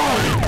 destroyed!